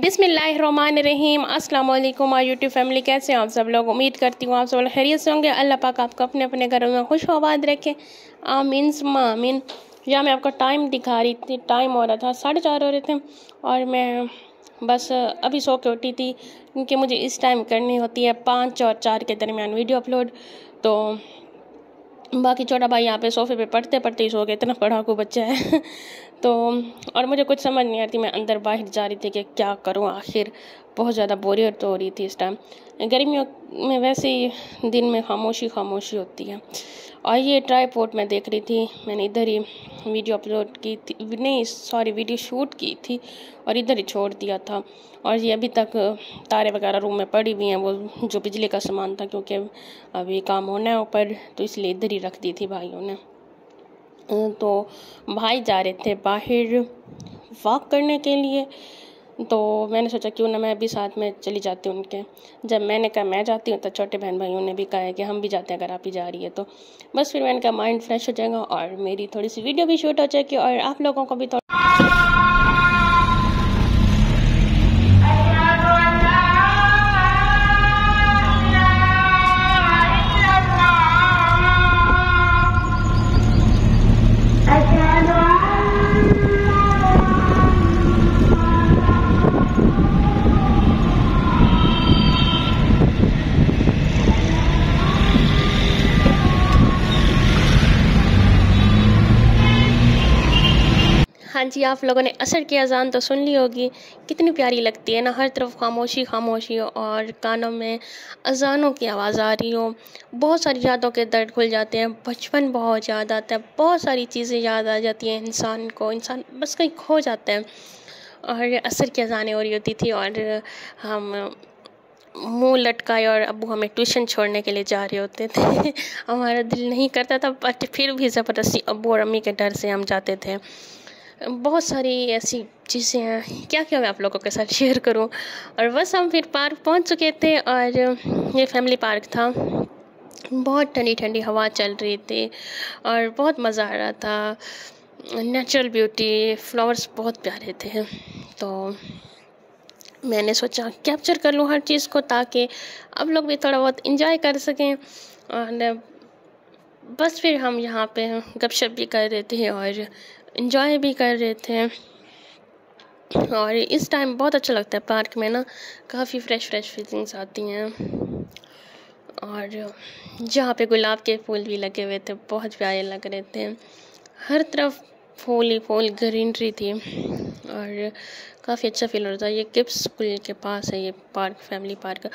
बिस्मिल्लाहिर्रहमानिर्रहीम। अस्सलाम वालेकुम और यूट्यूब फैमिली, कैसे हैं आप सब लोग? उम्मीद करती हूँ आप सब लोग खैरियत से होंगे। अल्लाह पाक आपको अपने अपने घरों में खुश आबाद रखें, आमीन सुम्मा आमीन। या मैं आपको टाइम दिखा रही थी, टाइम हो रहा था 4:30 हो रहे थे और मैं बस अभी सो के उठी थी क्योंकि मुझे इस टाइम करनी होती है 5 और 4 के दरमियान वीडियो अपलोड। तो बाकी छोटा भाई यहाँ पे सोफे पे पढ़ते पढ़ते ही सो गए, इतना पढ़ाकू बच्चा है। तो और मुझे कुछ समझ नहीं आती, मैं अंदर बाहर जा रही थी कि क्या करूँ आखिर, बहुत ज़्यादा बोरियत हो रही थी इस टाइम। गर्मियों में वैसे ही दिन में खामोशी खामोशी होती है। और ये ट्राईपोर्ट मैं देख रही थी, मैंने इधर ही वीडियो अपलोड की थी, नहीं सॉरी वीडियो शूट की थी और इधर ही छोड़ दिया था। और ये अभी तक तारे वगैरह रूम में पड़ी हुई हैं, वो जो बिजली का सामान था क्योंकि अभी काम होना है ऊपर, तो इसलिए इधर ही रख दी थी भाइयों ने। तो भाई जा रहे थे बाहर वॉक करने के लिए, तो मैंने सोचा क्यों ना मैं भी साथ में चली जाती हूँ उनके। जब मैंने कहा मैं जाती हूँ तो छोटे बहन भाइयों ने भी कहा है कि हम भी जाते हैं अगर आप ही जा रही है तो। बस फिर मैंने कहा माइंड फ्रेश हो जाएगा और मेरी थोड़ी सी वीडियो भी शूट हो जाएगी और आप लोगों को भी जी। आप लोगों ने असर की अजान तो सुन ली होगी, कितनी प्यारी लगती है ना, हर तरफ खामोशी खामोशी हो और कानों में अजानों की आवाज़ आ रही हो। बहुत सारी यादों के दर्द खुल जाते हैं, बचपन बहुत याद आता है, बहुत सारी चीज़ें याद आ जाती हैं इंसान को, इंसान बस कहीं खो जाता है। और असर की अजानें हो रही होती थी और हम मुँह लटकाए और अबू हमें ट्यूशन छोड़ने के लिए जा रहे होते थे। हमारा दिल नहीं करता था बट फिर भी ज़बरदस्ती अबू और अम्मी के डर से हम जाते थे। बहुत सारी ऐसी चीज़ें हैं, क्या क्या मैं आप लोगों के साथ शेयर करूं। और बस हम फिर पार्क पहुंच चुके थे और ये फैमिली पार्क था, बहुत ठंडी ठंडी हवा चल रही थी और बहुत मज़ा आ रहा था। नेचुरल ब्यूटी, फ्लावर्स बहुत प्यारे थे, तो मैंने सोचा कैप्चर कर लूं हर चीज़ को ताकि आप लोग भी थोड़ा बहुत इंजॉय कर सकें। और बस फिर हम यहाँ पे गपशप भी कर रहे थे और इंजॉय भी कर रहे थे। और इस टाइम बहुत अच्छा लगता है पार्क में ना, काफ़ी फ्रेश फ्रेश फीलिंग्स आती हैं। और जहाँ पे गुलाब के फूल भी लगे हुए थे, बहुत प्यारे लग रहे थे, हर तरफ फूल ही फूल ग्रीनरी थी और काफ़ी अच्छा फील हो रहा था। ये किप्स स्कूल के पास है ये पार्क, फैमिली पार्क।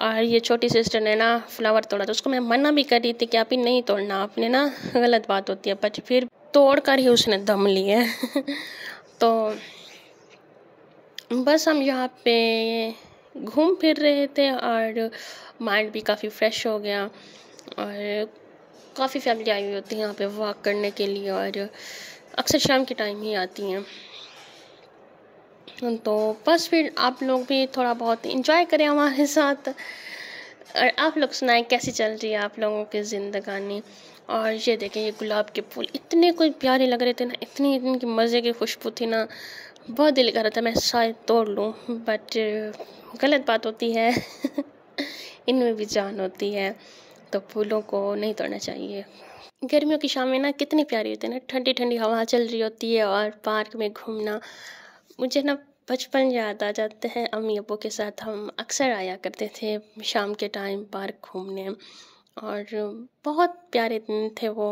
और ये छोटी सिस्टर ने ना फ्लावर तोड़ा था, उसको मैं मना भी कर रही थी कि आप ही नहीं तोड़ना, आपने ना गलत बात होती है, बट फिर तोड़ कर ही उसने दम लिए। तो बस हम यहाँ पे घूम फिर रहे थे और माइंड भी काफ़ी फ्रेश हो गया। और काफ़ी फैमिली आई हुई होती है यहाँ पे वॉक करने के लिए और अक्सर शाम के टाइम ही आती हैं। तो बस फिर आप लोग भी थोड़ा बहुत इंजॉय करें हमारे साथ और आप लोग सुनाएं कैसी चल रही है आप लोगों की ज़िंदगानी। और ये देखें ये गुलाब के फूल इतने कोई प्यारे लग रहे थे ना, इतनी इनकी मज़े की खुशबू थी ना, बहुत दिल कर रहा था मैं शायद तोड़ लूँ, बट गलत बात होती है। इनमें भी जान होती है, तो फूलों को नहीं तोड़ना चाहिए। गर्मियों की शाम में ना कितनी प्यारी होती है ना, ठंडी ठंडी हवा चल रही होती है और पार्क में घूमना। मुझे ना बचपन याद आ जाते हैं, अम्मी अबू के साथ हम अक्सर आया करते थे शाम के टाइम पार्क घूमने और बहुत प्यारे दिन थे वो।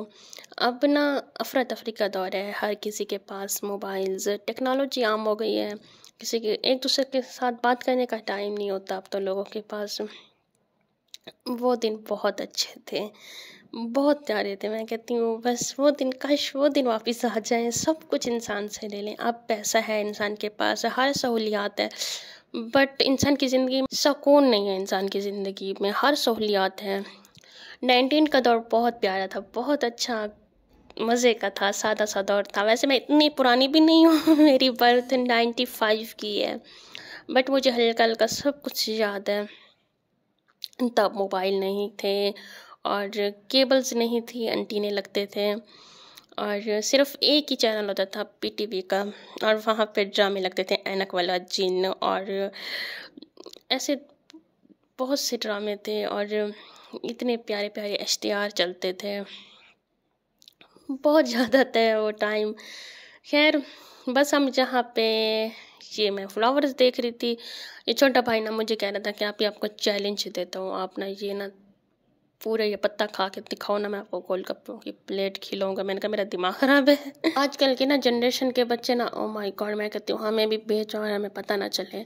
अब ना अफरा तफरी का दौर है, हर किसी के पास मोबाइल्स, टेक्नोलॉजी आम हो गई है, किसी के एक दूसरे के साथ बात करने का टाइम नहीं होता अब तो लोगों के पास। वो दिन बहुत अच्छे थे, बहुत प्यारे थे, मैं कहती हूँ बस वो दिन, काश वो दिन वापस आ जाएं। सब कुछ इंसान से ले लें, अब पैसा है इंसान के पास, हर सहूलियात है, बट इंसान की ज़िंदगी में सुकून नहीं है। इंसान की ज़िंदगी में हर सहूलियात है। 19 का दौर बहुत प्यारा था, बहुत अच्छा मज़े का था, सादा सा दौर था। वैसे मैं इतनी पुरानी भी नहीं हूँ, मेरी बर्थ 95 की है, बट मुझे हल्का हल्का सब कुछ याद है। तब मोबाइल नहीं थे और केबल्स नहीं थी, एंटीने लगते थे और सिर्फ एक ही चैनल होता था PTV का, और वहाँ पे ड्रामे लगते थे, ऐनक वाला जिन और ऐसे बहुत से ड्रामे थे, और इतने प्यारे प्यारे इश्तिहार चलते थे, बहुत ज़्यादा था वो टाइम। खैर बस हम जहाँ पे ये मैं फ्लावर्स देख रही थी, ये छोटा भाई ना मुझे कह रहा था कि आप ये आपको चैलेंज देता हूँ, आप ना ये ना पूरा ये पत्ता खा के दिखाओ ना, मैं आपको गोलगप्पों की प्लेट खिलाऊंगा। मैंने कहा मेरा दिमाग ख़राब है। आजकल के ना जनरेशन के बच्चे ना, ओ माय गॉड, मैं कहती हूँ हमें भी भेजो और हमें पता ना चले।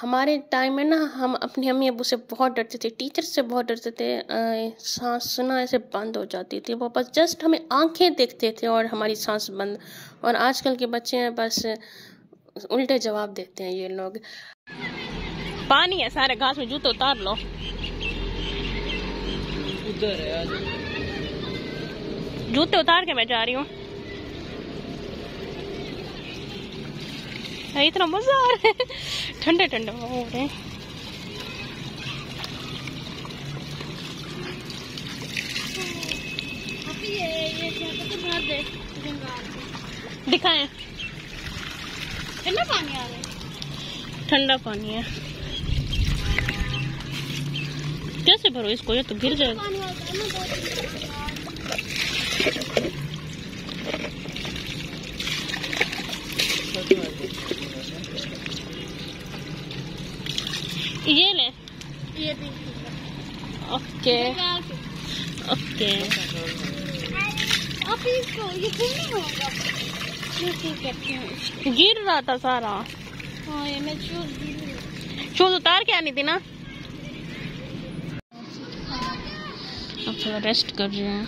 हमारे टाइम में ना हम अपनी अम्मी अबू से बहुत डरते थे, टीचर से बहुत डरते थे, सांस ना ऐसे बंद हो जाती थी, वो बस जस्ट हमें आँखें देखते थे और हमारी सांस बंद। और आजकल के बच्चे हैं बस उल्टे जवाब देते हैं ये लोग। पानी है सारे घास में, जूते उतार लो। जूते उतार के मैं जा रही हूँ, इतना मजा आ रहा है, ठंडे ठंडे हो रहे हैं। दिखाएं, ठंडा पानी आ रहा है, ठंडा पानी है। कैसे भरो इसको, ये तो गिर जाएगा। ये ले, ये ओके ओके। आप इसको ये नहीं होगा, गिर रहा था सारा। हाँ ये मैं चूज उतार के आनी थी ना। थोड़ा रेस्ट कर रहे हैं,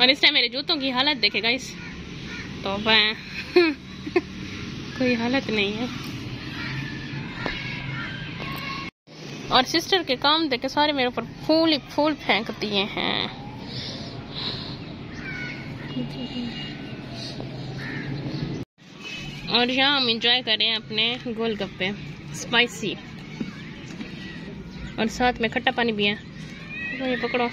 और इस टाइम मेरे जूतों की हालत देखेगा इस तो वह कोई हालत नहीं है। और सिस्टर के काम देखे, सारे मेरे ऊपर फूल ही फूल फेंक दिए हैं। और यहाँ हम इंजॉय करें अपने गोलगप्पे स्पाइसी, और साथ में खट्टा पानी भी है। तो ये पकड़ो,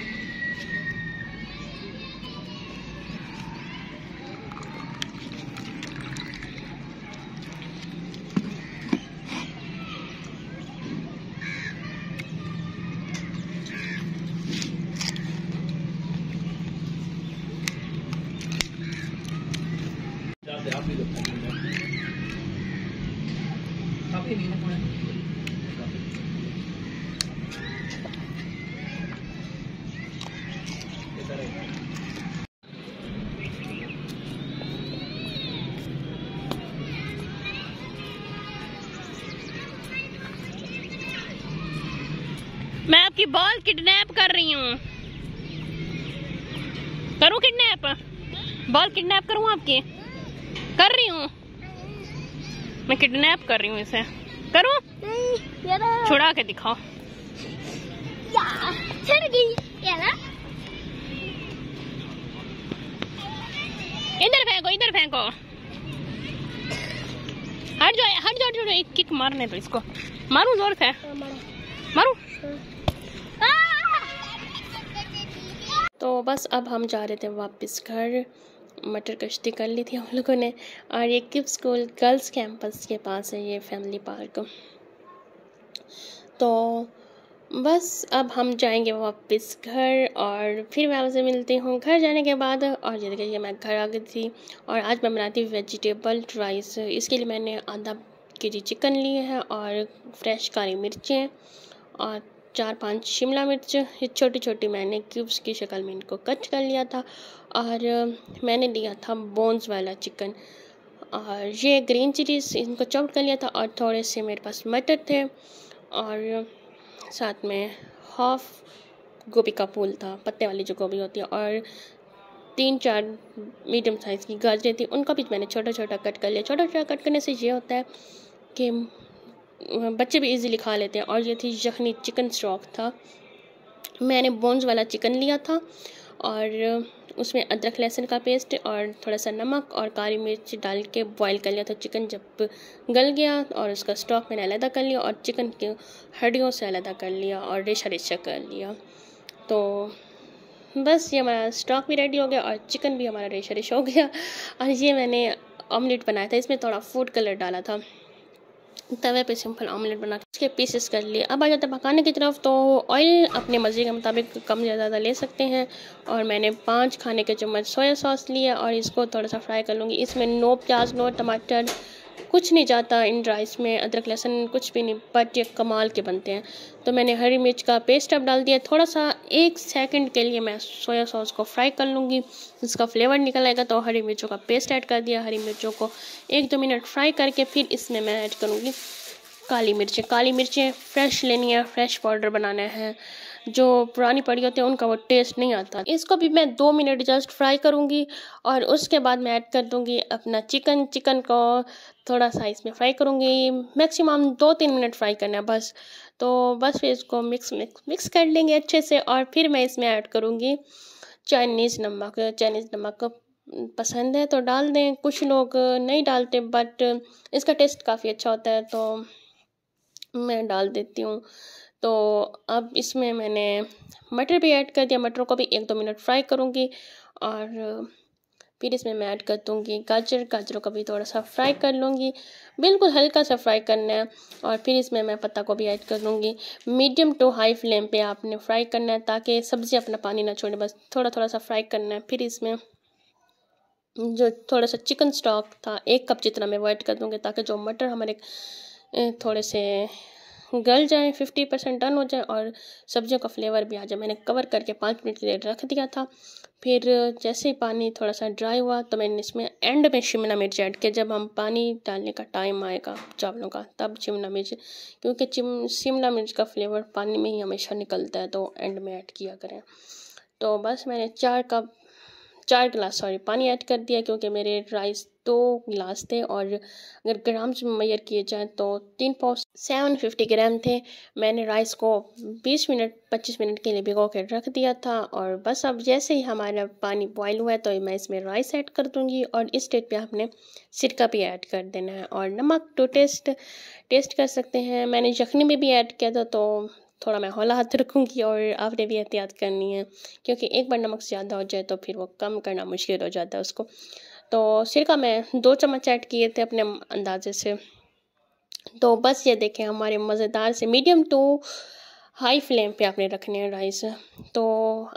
मैं आपकी बॉल किडनैप कर रही हूँ। करूँ किडनैप, बॉल किडनैप करूँ आपकी? कर रही हूँ मैं, किडनैप कर रही हूँ इसे। करूँ? छुड़ा के दिखाओ। छुड़ गई। इधर फेंको, इधर फेंको। हट जाओ, हट जाओ, छोड़ो। एक किक मारने दो इसको। मारूँ जोर से? मारूँ? तो बस अब हम जा रहे थे वापस घर। मटर कश्ती कर ली थी हम लोगों ने, और ये किड्स स्कूल गर्ल्स कैंपस के पास है ये फैमिली पार्क। तो बस अब हम जाएंगे वापस घर, और फिर मैं आपसे मिलती हूँ घर जाने के बाद। और ये देखिए मैं घर आ गई थी, और आज मैं बनाती वेजिटेबल राइस। इसके लिए मैंने आधा kg चिकन लिए है, और फ्रेश काली मिर्चें, और 4-5 शिमला मिर्च, ये छोटी छोटी मैंने क्यूब्स की शक्ल में इनको कट कर लिया था। और मैंने लिया था बोन्स वाला चिकन, और ये ग्रीन चिलीज इनको चॉप कर लिया था, और थोड़े से मेरे पास मटर थे, और साथ में हाफ गोभी का फूल था, पत्ते वाली जो गोभी होती है, और 3-4 मीडियम साइज़ की गाजरें थी, उनका भी मैंने छोटा छोटा कट कर लिया। छोटा छोटा कट करने से ये होता है कि बच्चे भी इजीली खा लेते हैं। और ये थी यखनी चिकन स्टॉक था, मैंने बोन्स वाला चिकन लिया था, और उसमें अदरक लहसुन का पेस्ट और थोड़ा सा नमक और काली मिर्च डाल के बॉईल कर लिया था। चिकन जब गल गया, और उसका स्टॉक मैंने अलहदा कर लिया, और चिकन के हड्डियों से अलहदा कर लिया, और रेशा रेशा कर लिया। तो बस ये हमारा स्टॉक भी रेडी हो गया और चिकन भी हमारा रेश रेश हो गया। और ये मैंने ऑमलेट बनाया था, इसमें थोड़ा फूड कलर डाला था। तवे पे सिंपल ऑमलेट बना के उसके पीसेस कर लिए। अब आ जाता है पकाने की तरफ। तो ऑयल अपने मर्ज़ी के मुताबिक कम या ज़्यादा ले सकते हैं। और मैंने 5 खाने के चम्मच सोया सॉस लिया और इसको थोड़ा सा फ्राई कर लूँगी। इसमें नो प्याज नो टमाटर कुछ नहीं जाता इन राइस में, अदरक लहसुन कुछ भी नहीं, बट ये कमाल के बनते हैं। तो मैंने हरी मिर्च का पेस्ट अब डाल दिया। थोड़ा सा 1 सेकंड के लिए मैं सोया सॉस को फ्राई कर लूँगी, इसका फ्लेवर निकल आएगा। तो हरी मिर्चों का पेस्ट ऐड कर दिया। हरी मिर्चों को 1-2 मिनट फ्राई करके फिर इसमें मैं ऐड करूँगी काली मिर्चें। काली मिर्चें फ्रेश लेनी है, फ्रेश पाउडर बनाना है। जो पुरानी पड़ी होती है उनका वो टेस्ट नहीं आता। इसको भी मैं 2 मिनट जस्ट फ्राई करूँगी और उसके बाद मैं ऐड कर दूँगी अपना चिकन। चिकन को थोड़ा सा इसमें फ्राई करूँगी, मैक्सिमम 2-3 मिनट फ्राई करना है बस। तो बस फिर इसको मिक्स कर लेंगे अच्छे से। और फिर मैं इसमें ऐड करूँगी चाइनीज़ नमक। चाइनीज़ नमक पसंद है तो डाल दें, कुछ लोग नहीं डालते, बट इसका टेस्ट काफ़ी अच्छा होता है तो मैं डाल देती हूँ। तो अब इसमें मैंने मटर भी ऐड कर दिया। मटरों को भी 1-2 मिनट फ्राई करूँगी और फिर इसमें मैं ऐड कर दूँगी गाजर। गाजरों को भी थोड़ा सा फ्राई कर लूँगी, बिल्कुल हल्का सा फ्राई करना है। और फिर इसमें मैं पत्ता को भी ऐड कर दूँगी। मीडियम टू हाई फ्लेम पे आपने फ्राई करना है ताकि सब्ज़ी अपना पानी ना छोड़े, बस थोड़ा सा फ्राई करना है। फिर इसमें जो थोड़ा सा चिकन स्टॉक था 1 कप जितना मैं वो ऐड कर दूँगी ताकि जो मटर हमारे थोड़े से गल जाए, 50% डन हो जाए और सब्जियों का फ्लेवर भी आ जाए। मैंने कवर करके 5 मिनट के लिए रख दिया था। फिर जैसे ही पानी थोड़ा सा ड्राई हुआ तो मैंने इसमें एंड में शिमला मिर्च ऐड किया। जब हम पानी डालने का टाइम आएगा चावलों का तब शिमला मिर्च, क्योंकि शिमला मिर्च का फ्लेवर पानी में ही हमेशा निकलता है, तो एंड में ऐड किया करें। तो बस मैंने 4 गिलास पानी ऐड कर दिया क्योंकि मेरे राइस 2 गिलास थे और अगर ग्राम्स में मेजर किए जाएँ तो 3.750 ग्राम थे। मैंने राइस को 25 मिनट के लिए भिगो के रख दिया था। और बस अब जैसे ही हमारा पानी बॉयल हुआ है तो मैं इसमें राइस ऐड कर दूंगी। और इस स्टेज पे आपने सिरका भी ऐड कर देना है और नमक टू टेस्ट कर सकते हैं। मैंने यखनी में भी ऐड किया था तो थोड़ा मैं हौला हाथ रखूँगी और आपने भी एहतियात करनी है क्योंकि एक बार नमक ज़्यादा हो जाए तो फिर वो कम करना मुश्किल हो जाता है उसको। तो सिरका मैं 2 चम्मच ऐड किए थे अपने अंदाजे से। तो बस ये देखें हमारे मज़ेदार से मीडियम टू हाई फ्लेम पे आपने रखने हैं राइस। तो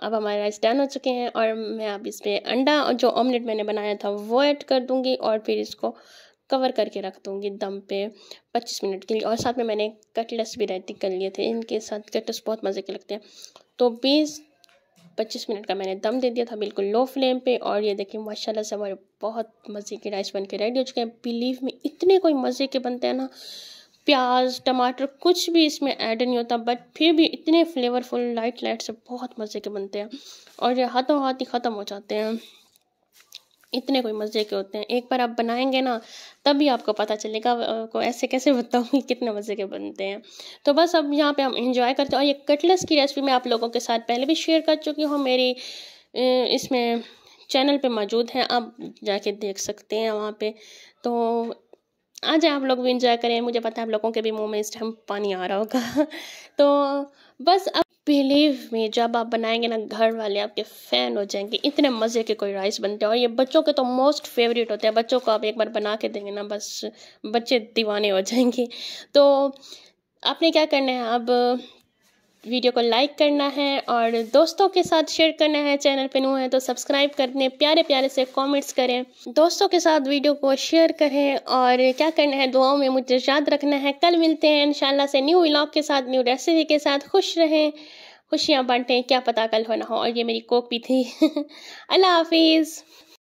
अब हमारे राइस डन हो चुके हैं और मैं अब इस पर अंडा और जो ऑमलेट मैंने बनाया था वो ऐड कर दूँगी और फिर इसको कवर करके रख दूँगी दम पे 25 मिनट के लिए। और साथ में मैंने कटलेट्स भी रेडी कर लिए थे, इनके साथ कटलेट्स बहुत मज़े के लगते हैं। तो 20-25 मिनट का मैंने दम दे दिया था बिल्कुल लो फ्लेम पे। और ये देखिए माशाल्लाह से हमारे बहुत मज़े के राइस बन के रेडी हो चुके हैं। बिलीव में इतने कोई मज़े के बनते हैं ना, प्याज टमाटर कुछ भी इसमें ऐड नहीं होता, बट फिर भी इतने फ्लेवरफुल लाइट से बहुत मज़े के बनते हैं और हाथों हाथ ही ख़त्म हो जाते हैं। इतने कोई मज़े के होते हैं, एक बार आप बनाएंगे ना तभी आपको पता चलेगा। आपको ऐसे कैसे बताऊँगी कितने मज़े के बनते हैं। तो बस अब यहाँ पे हम एंजॉय करते हैं। और ये कटलेट्स की रेसिपी मैं आप लोगों के साथ पहले भी शेयर कर चुकी हूँ, मेरी इसमें चैनल पे मौजूद है, आप जाके देख सकते हैं वहाँ पे। तो आज आप लोग भी इंजॉय करें, मुझे पता है आप लोगों के भी मुँह में इस टाइम पानी आ रहा होगा। तो बस अब बिलीव में जब आप बनाएंगे ना घर वाले आपके फ़ैन हो जाएंगे, इतने मज़े के कोई राइस बनते हैं। और ये बच्चों के तो मोस्ट फेवरेट होते हैं, बच्चों को आप एक बार बना के देंगे ना बस बच्चे दीवाने हो जाएंगे। तो आपने क्या करना है, अब वीडियो को लाइक करना है और दोस्तों के साथ शेयर करना है। चैनल पे नए हैं तो सब्सक्राइब कर दें, प्यारे प्यारे से कमेंट्स करें, दोस्तों के साथ वीडियो को शेयर करें। और क्या करना है, दुआओं में मुझे याद रखना है। कल मिलते हैं इंशाल्लाह से न्यू व्लॉग के साथ, न्यू रेसिपी के साथ। खुश रहें, खुशियाँ बांटें, क्या पता कल होना हो। और ये मेरी कोक भी थी। अल्लाह हाफिज़।